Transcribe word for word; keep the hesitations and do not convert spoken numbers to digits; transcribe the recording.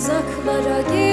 uzaklara git.